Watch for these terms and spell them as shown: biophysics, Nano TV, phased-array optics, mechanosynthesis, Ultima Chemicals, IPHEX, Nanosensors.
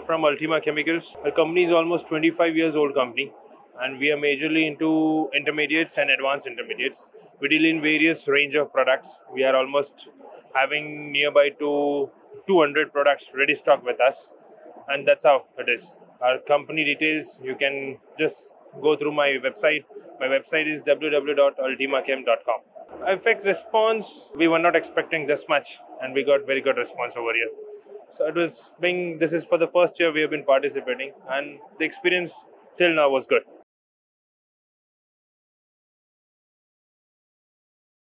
from Ultima Chemicals. Our company is almost 25 years old company, and we are majorly into intermediates and advanced intermediates. We deal in various range of products. We are almost having nearby to 200 products ready stock with us, and that's how it is. Our company details, you can just go through my website. My website is www.ultimachem.com. IPHEX response, we were not expecting this much, and we got very good response over here. So it was being, this is for the first year we have been participating, and the experience till now was good.